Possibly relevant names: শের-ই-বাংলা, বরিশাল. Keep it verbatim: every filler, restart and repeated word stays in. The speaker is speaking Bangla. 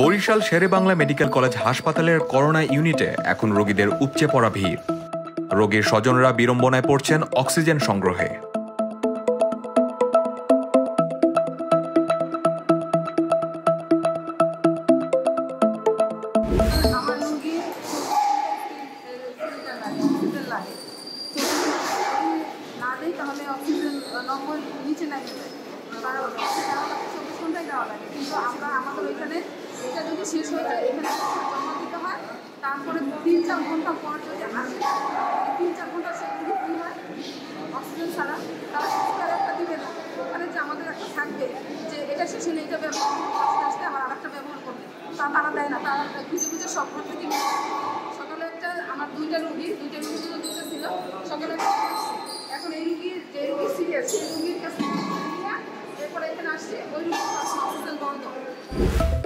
বরিশাল শের-ই-বাংলা মেডিকেল কলেজ হাসপাতালের করোনা ইউনিটে এখন রোগীদের উপচে পড়া ভিড়। রোগীর স্বজনরা বিড়ম্বনায় পড়ছেন অক্সিজেন সংগ্রহে। সকালে একটা আমার দুইটা রুগী দুইটা রুগী দুটো দুটো ছিল সকালে এখন এই রুগীর যে রুগী সিরিয়াস সেই রুগীর কাছে এরপরে এখানে আসছে ওই রুগীর কাছে অক্সিজেন বন্ধ।